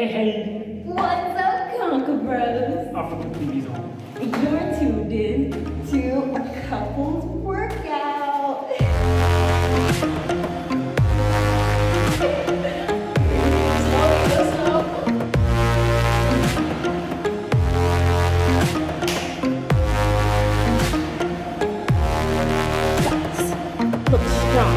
Hey, hey. What's up, Conker Bros? Off with the please on. You're tuned in to a couple's workout. Slow. Look strong.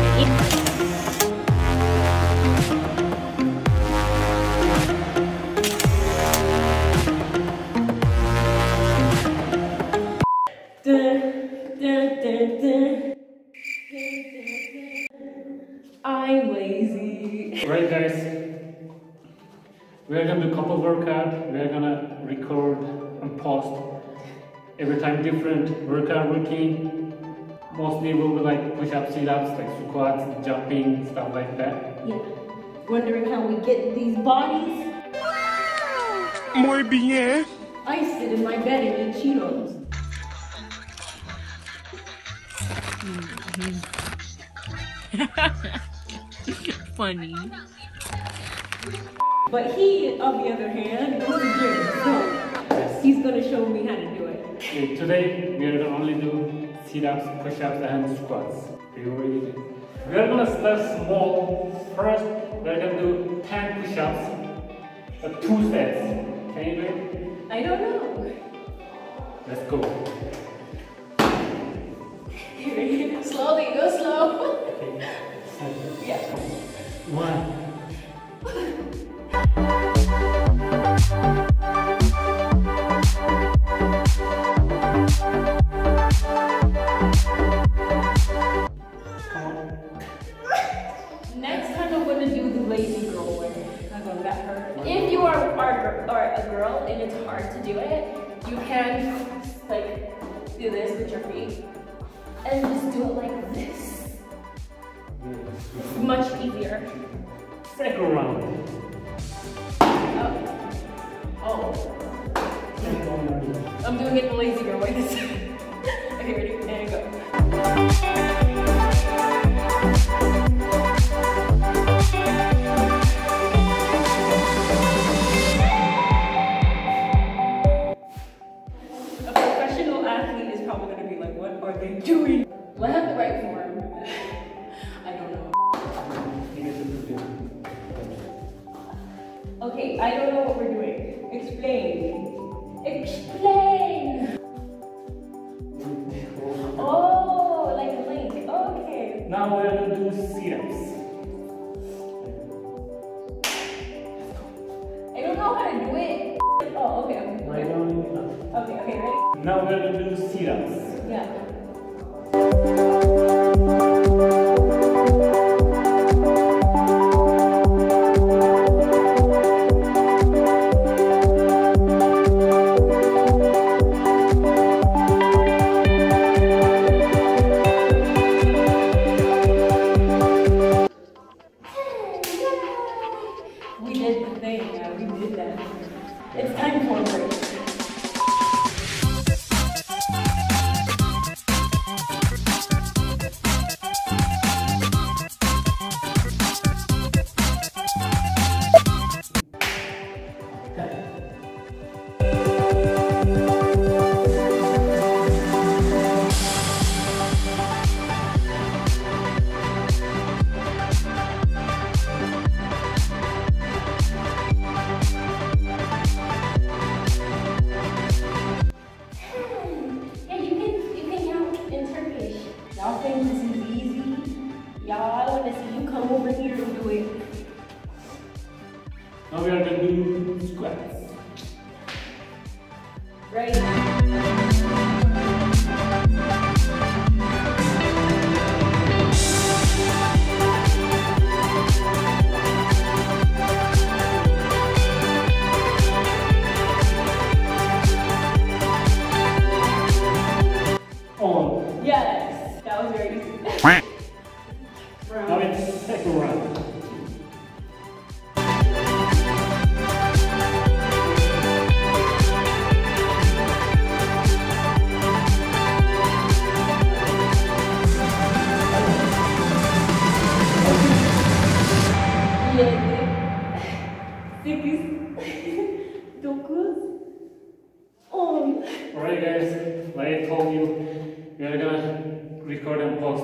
I'm lazy. Right guys, we're gonna do couple workout. We're gonna record and post every time different workout routine. Mostly we'll be like push-ups, sit-ups, like squats, jumping, stuff like that. Yeah. Wondering how we get these bodies? Muy bien. I sit in my bed and eat Cheetos. Funny. But he, on the other hand, goes to gym, so he's gonna show me how to do it. Okay, today we are gonna only do sit-ups, push-ups, and squats. Are you ready? We are gonna start small. First, we are gonna do 10 push-ups, but 2 sets. Can you do it? I don't know. Let's go. Slowly, go slow. Okay. Yeah. 1. Next time I'm gonna do the lazy girl one. That hurt. If you are a girl and it's hard to do it, you can like do this with your feet. And just do it like this. It's much easier. Second round. Oh. I'm doing it the lazy girl way this time. Okay, ready? And go. Okay, I don't know what we're doing. Explain. Explain! Oh, like a link. Okay. Now we're gonna do sit-ups. I don't know how to do it. Oh, okay. Okay, okay, ready? Now we're gonna do sit-ups. Yeah. Alright guys, like I told you, we are gonna record and post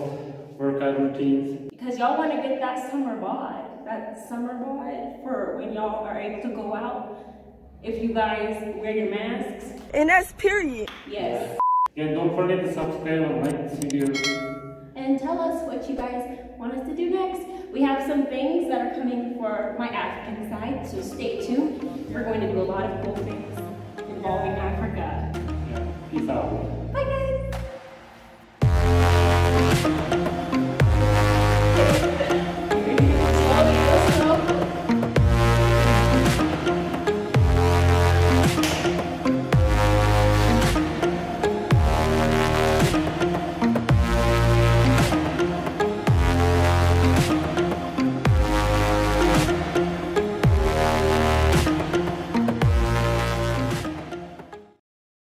workout routines. Because y'all want to get that summer bod. That summer bod for when y'all are able to go out. If you guys wear your masks. And that's period. Yes. And don't forget to subscribe and like this video. And tell us what you guys want us to do next. We have some things that are coming for my African side, so stay tuned. We're going to do a lot of cool things involving Africa. Yeah. Peace out.